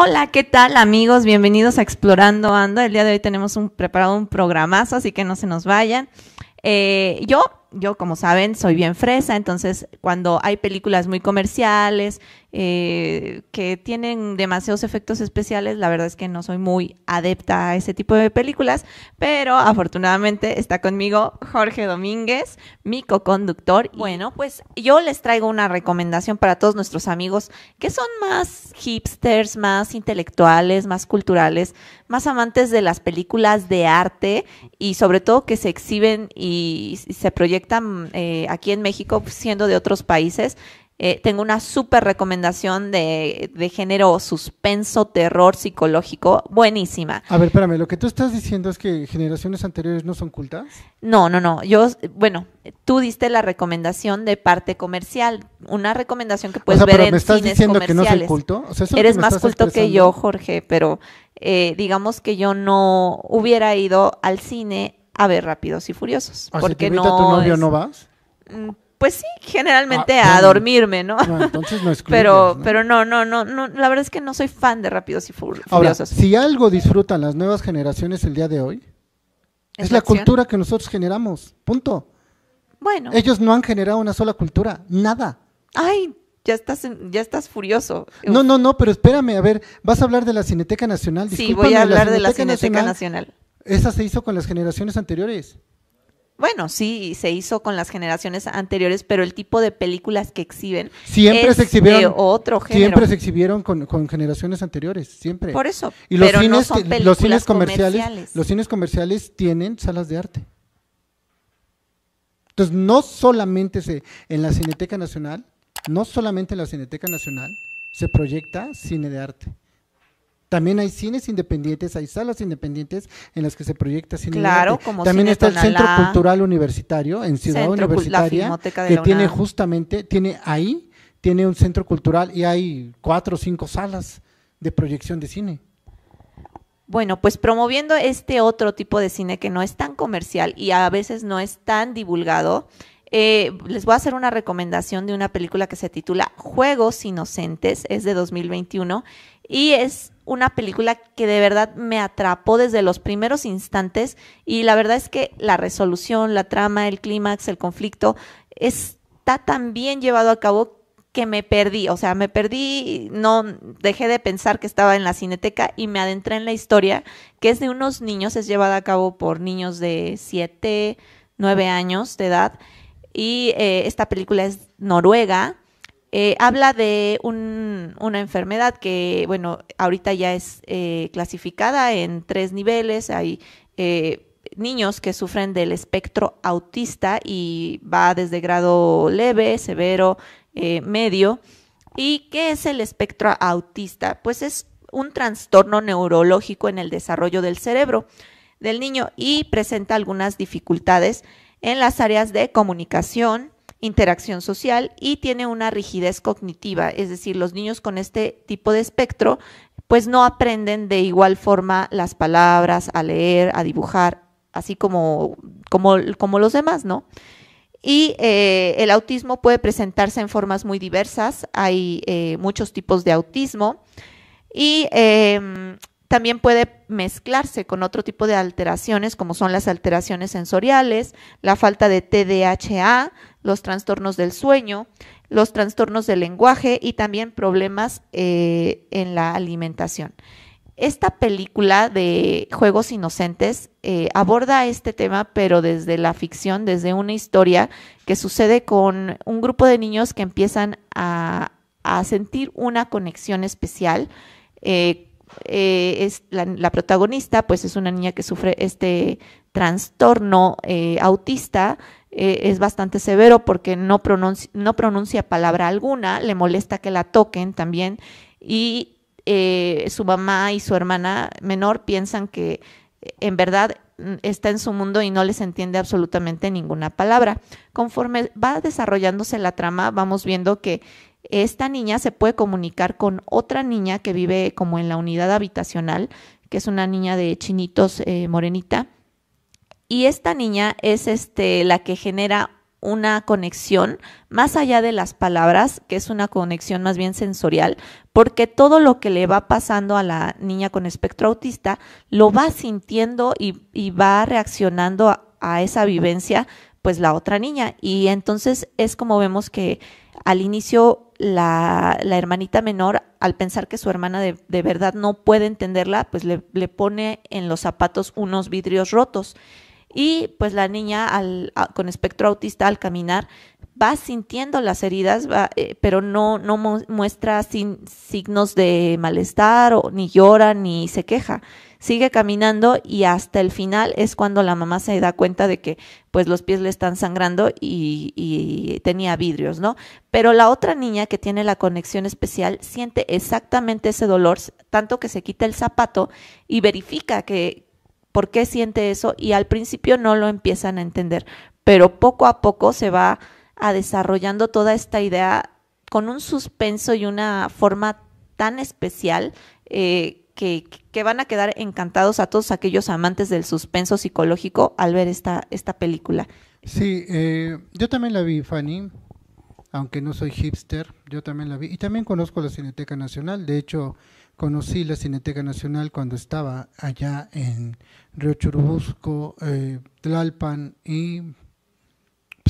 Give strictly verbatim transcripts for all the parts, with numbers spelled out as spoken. Hola, ¿qué tal amigos? Bienvenidos a Explorando Ando. El día de hoy tenemos un, preparado un programazo, así que no se nos vayan. Eh, yo, yo como saben, soy bien fresa, entonces cuando hay películas muy comerciales, eh, que tienen demasiados efectos especiales, la verdad es que no soy muy adepta a ese tipo de películas, pero afortunadamente está conmigo Jorge Domínguez, mi coconductor. Bueno, pues yo les traigo una recomendación para todos nuestros amigos que son más hipsters, más intelectuales, más culturales, más amantes de las películas de arte y sobre todo que se exhiben y se proyectan eh, aquí en México, siendo de otros países. Eh, tengo una súper recomendación de, de género suspenso, terror psicológico, buenísima. A ver, espérame, lo que tú estás diciendo es que generaciones anteriores no son cultas. No, no, no, yo, bueno, tú diste la recomendación de parte comercial, una recomendación que puedes o sea, ver en cines comerciales. ¿Pero me estás diciendo que no soy culto? O sea, eso Eres es más culto expresando. que yo, Jorge, pero eh, digamos que yo no hubiera ido al cine a ver Rápidos y Furiosos. O porque si te invita no a tu novio, es... ¿no vas? Mm, Pues sí, generalmente ah, bueno, a dormirme, ¿no? Bueno, entonces no excluyes, pero, ¿no? Pero no, no, no, no, la verdad es que no soy fan de Rápidos y Furiosos. Ahora, si algo disfrutan las nuevas generaciones el día de hoy, es, es la acción? cultura que nosotros generamos, punto. Bueno. Ellos no han generado una sola cultura, nada. Ay, ya estás, ya estás furioso. Uf. No, no, no, pero espérame, a ver, vas a hablar de la Cineteca Nacional. Sí, voy a hablar la de la Cineteca Nacional, Nacional. Esa se hizo con las generaciones anteriores. Bueno, sí, se hizo con las generaciones anteriores, pero el tipo de películas que exhiben siempre es se exhibieron, de otro género. Siempre se exhibieron con, con generaciones anteriores, siempre. Por eso, y los pero cines, no son películas los cines comerciales, comerciales. Los cines comerciales tienen salas de arte. Entonces, no solamente se, en la Cineteca Nacional, no solamente en la Cineteca Nacional se proyecta cine de arte. También hay cines independientes, hay salas independientes en las que se proyecta cine. Claro, como también cine está el Centro Cultural Universitario en Ciudad Centro Universitaria, que tiene justamente, tiene ahí, tiene un centro cultural y hay cuatro o cinco salas de proyección de cine. Bueno, pues promoviendo este otro tipo de cine que no es tan comercial y a veces no es tan divulgado, Eh, les voy a hacer una recomendación de una película que se titula Juegos Inocentes, es de dos mil veintiuno y es una película que de verdad me atrapó desde los primeros instantes y la verdad es que la resolución, la trama, el clímax, el conflicto está tan bien llevado a cabo que me perdí, o sea, me perdí, no dejé de pensar que estaba en la Cineteca y me adentré en la historia que es de unos niños, es llevada a cabo por niños de siete, nueve años de edad. Y eh, esta película es noruega, eh, habla de un, una enfermedad que, bueno, ahorita ya es eh, clasificada en tres niveles, hay eh, niños que sufren del espectro autista y va desde grado leve, severo, eh, medio. ¿Y qué es el espectro autista? Pues es un trastorno neurológico en el desarrollo del cerebro del niño y presenta algunas dificultades en las áreas de comunicación, interacción social y tiene una rigidez cognitiva, es decir, los niños con este tipo de espectro pues no aprenden de igual forma las palabras, a leer, a dibujar, así como, como, como los demás, ¿no? Y eh, el autismo puede presentarse en formas muy diversas, hay eh, muchos tipos de autismo y eh, también puede mezclarse con otro tipo de alteraciones, como son las alteraciones sensoriales, la falta de T D A H, los trastornos del sueño, los trastornos del lenguaje y también problemas eh, en la alimentación. Esta película de Juegos Inocentes eh, aborda este tema, pero desde la ficción, desde una historia que sucede con un grupo de niños que empiezan a, a sentir una conexión especial eh, Eh, es la, la protagonista pues es una niña que sufre este trastorno eh, autista, eh, es bastante severo porque no pronuncia, no pronuncia palabra alguna, le molesta que la toquen también y eh, su mamá y su hermana menor piensan que en verdad está en su mundo y no les entiende absolutamente ninguna palabra. Conforme va desarrollándose la trama vamos viendo que esta niña se puede comunicar con otra niña que vive como en la unidad habitacional, que es una niña de chinitos eh, morenita. Y esta niña es este, la que genera una conexión más allá de las palabras, que es una conexión más bien sensorial, porque todo lo que le va pasando a la niña con espectro autista lo va sintiendo y, y va reaccionando a, a esa vivencia pues la otra niña, y entonces es como vemos que al inicio la, la hermanita menor, al pensar que su hermana de, de verdad no puede entenderla, pues le, le pone en los zapatos unos vidrios rotos. Y pues la niña al, a, con espectro autista al caminar va sintiendo las heridas, va, eh, pero no, no muestra sin, signos de malestar, o, ni llora, ni se queja. Sigue caminando y hasta el final es cuando la mamá se da cuenta de que pues los pies le están sangrando y, y tenía vidrios, ¿no? Pero la otra niña que tiene la conexión especial siente exactamente ese dolor, tanto que se quita el zapato y verifica que por qué siente eso, y al principio no lo empiezan a entender, pero poco a poco se va a desarrollando toda esta idea con un suspenso y una forma tan especial eh, Que, que van a quedar encantados a todos aquellos amantes del suspenso psicológico al ver esta, esta película. Sí, eh, yo también la vi, Fanny, aunque no soy hipster, yo también la vi. Y también conozco la Cineteca Nacional, de hecho, conocí la Cineteca Nacional cuando estaba allá en Río Churubusco, eh, Tlalpan y…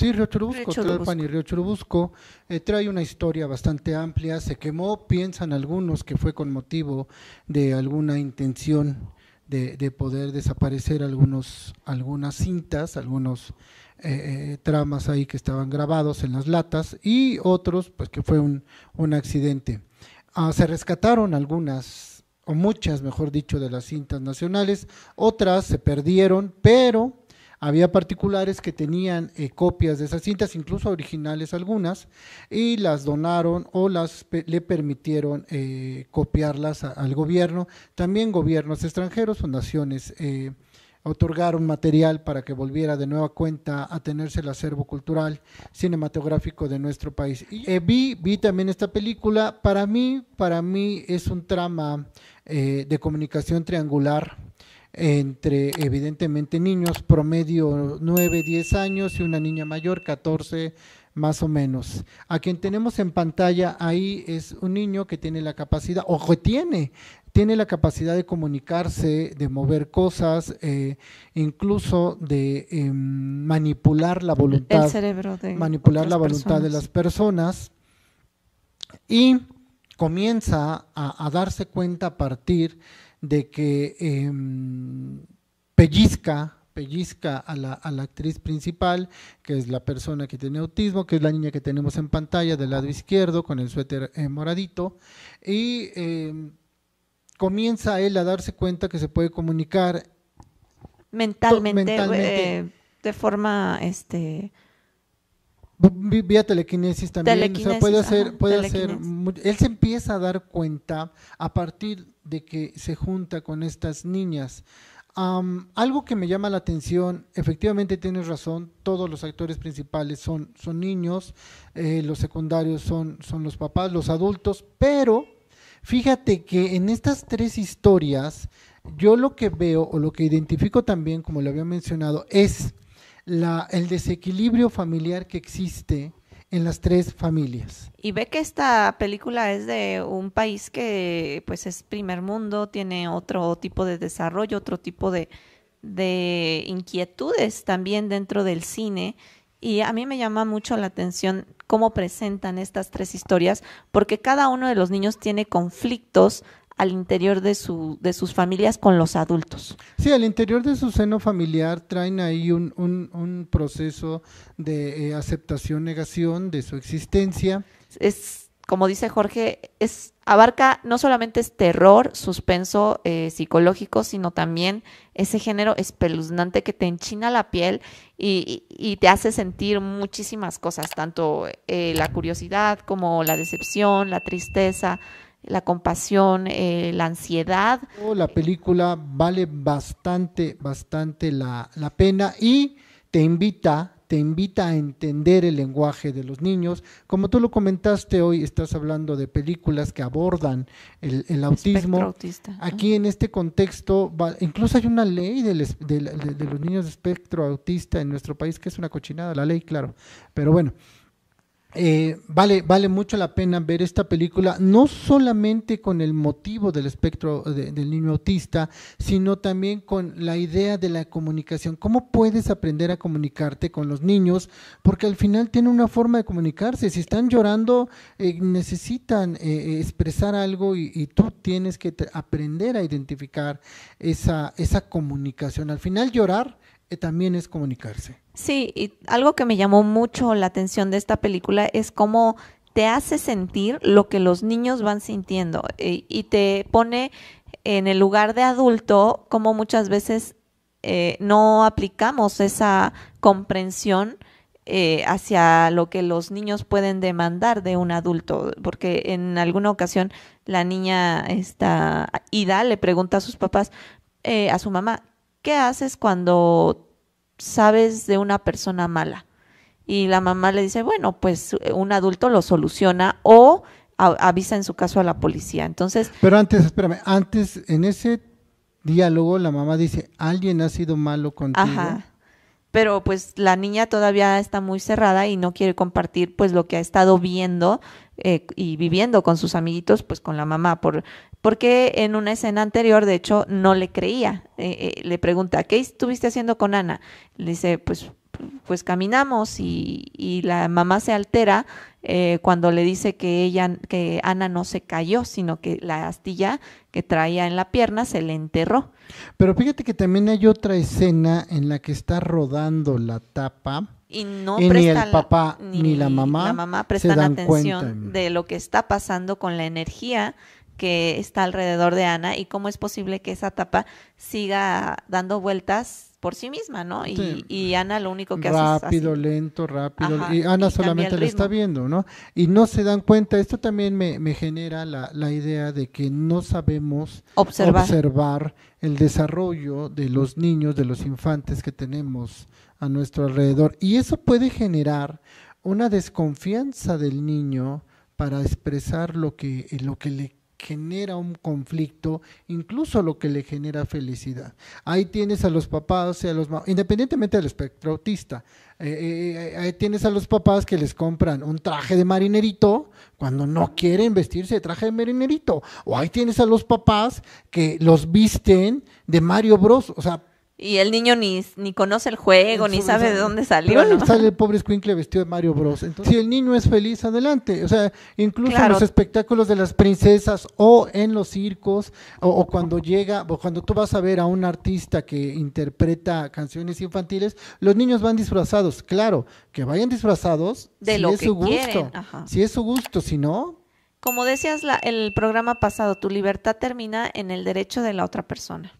Sí, Río Churubusco, Río Churubusco. Tlalpan y Río Churubusco, eh, trae una historia bastante amplia, se quemó, piensan algunos que fue con motivo de alguna intención de, de poder desaparecer algunos, algunas cintas, algunos eh, tramas ahí que estaban grabados en las latas, y otros pues que fue un, un accidente. Ah, se rescataron algunas, o muchas mejor dicho, de las cintas nacionales, otras se perdieron, pero… Había particulares que tenían eh, copias de esas cintas, incluso originales algunas, y las donaron o las pe le permitieron eh, copiarlas a, al gobierno. También gobiernos extranjeros o naciones eh, otorgaron material para que volviera de nueva cuenta a tenerse el acervo cultural cinematográfico de nuestro país. Y, eh, vi, vi también esta película. Para mí, para mí es un trama eh, de comunicación triangular, entre evidentemente niños promedio nueve, diez años y una niña mayor, catorce más o menos. A quien tenemos en pantalla ahí es un niño que tiene la capacidad, ojo, tiene, tiene la capacidad de comunicarse, de mover cosas, eh, incluso de eh, manipular la voluntad, el cerebro de manipular la voluntad personas. de las personas, y comienza a, a darse cuenta a partir de que eh, pellizca, pellizca a la, a la actriz principal, que es la persona que tiene autismo, que es la niña que tenemos en pantalla del lado izquierdo con el suéter eh, moradito, y eh, comienza él a darse cuenta que se puede comunicar mentalmente, mentalmente. Eh, de forma… este vía telequinesis también, telequinesis, o sea, puede hacer, ajá, puede hacer, él se empieza a dar cuenta a partir de que se junta con estas niñas. Um, algo que me llama la atención, efectivamente tienes razón, todos los actores principales son, son niños, eh, los secundarios son, son los papás, los adultos, pero fíjate que en estas tres historias, yo lo que veo o lo que identifico también, como lo había mencionado, es… La, el desequilibrio familiar que existe en las tres familias. Y ve que esta película es de un país que pues es primer mundo, tiene otro tipo de desarrollo, otro tipo de, de inquietudes también dentro del cine, y a mí me llama mucho la atención cómo presentan estas tres historias, porque cada uno de los niños tiene conflictos al interior de, su, de sus familias con los adultos. Sí, al interior de su seno familiar traen ahí un, un, un proceso de eh, aceptación, negación de su existencia. Es, como dice Jorge, es abarca no solamente es terror, suspenso eh, psicológico, sino también ese género espeluznante que te enchina la piel y, y, y te hace sentir muchísimas cosas, tanto eh, la curiosidad como la decepción, la tristeza, la compasión, eh, la ansiedad. La película vale bastante, bastante la, la pena, y te invita, te invita a entender el lenguaje de los niños. Como tú lo comentaste, hoy estás hablando de películas que abordan el, el autismo. Autista, ¿no? Aquí en este contexto, va, incluso hay una ley del, de, de, de los niños de espectro autista en nuestro país, que es una cochinada la ley, claro, pero bueno. Eh, vale, vale mucho la pena ver esta película, no solamente con el motivo del espectro de, del niño autista, sino también con la idea de la comunicación. ¿Cómo puedes aprender a comunicarte con los niños? Porque al final tienen una forma de comunicarse. Si están llorando, eh, necesitan eh, expresar algo y, y tú tienes que aprender a identificar esa, esa comunicación. Al final llorar eh, también es comunicarse. Sí, y algo que me llamó mucho la atención de esta película es cómo te hace sentir lo que los niños van sintiendo y, y te pone en el lugar de adulto, como muchas veces eh, no aplicamos esa comprensión eh, hacia lo que los niños pueden demandar de un adulto, porque en alguna ocasión la niña esta, Ida le pregunta a sus papás, eh, a su mamá, ¿qué haces cuando sabes de una persona mala? Y la mamá le dice, bueno, pues un adulto lo soluciona o a, avisa en su caso a la policía. Entonces, pero antes, espérame, antes en ese diálogo la mamá dice, alguien ha sido malo contigo. Ajá. Pero pues la niña todavía está muy cerrada y no quiere compartir pues lo que ha estado viendo eh, y viviendo con sus amiguitos, pues con la mamá, por porque en una escena anterior de hecho no le creía, eh, eh, le pregunta, ¿qué estuviste haciendo con Ana? Le dice, pues pues caminamos, y, y la mamá se altera eh, cuando le dice que ella, que Ana no se cayó, sino que la astilla que traía en la pierna se le enterró. Pero fíjate que también hay otra escena en la que está rodando la tapa y, no y ni el papá la, ni, ni la mamá, la mamá prestan atención cuenta de lo que está pasando con la energía que está alrededor de Ana y cómo es posible que esa tapa siga dando vueltas por sí misma, ¿no? Y, sí. y Ana lo único que rápido, hace es rápido, lento, rápido. Ajá, y Ana y solamente lo está viendo, ¿no? Y no se dan cuenta. Esto también me, me genera la, la idea de que no sabemos observar. observar el desarrollo de los niños, de los infantes que tenemos a nuestro alrededor. Y eso puede generar una desconfianza del niño para expresar lo que, lo que le genera un conflicto, incluso lo que le genera felicidad. Ahí tienes a los papás y a los mamás, independientemente del espectro autista, eh, eh, ahí tienes a los papás que les compran un traje de marinerito cuando no quieren vestirse de traje de marinerito, o ahí tienes a los papás que los visten de Mario Bros, o sea, y el niño ni, ni conoce el juego, ni sabe de dónde salió, ¿no? Sale el pobre escuincle vestido de Mario Bros. Entonces, si el niño es feliz, adelante. O sea, incluso claro. en los espectáculos de las princesas o en los circos, o, o cuando llega, o cuando tú vas a ver a un artista que interpreta canciones infantiles, los niños van disfrazados. Claro, que vayan disfrazados de si lo es que su gusto. Ajá. Si es su gusto, si no… Como decías la, el programa pasado, tu libertad termina en el derecho de la otra persona.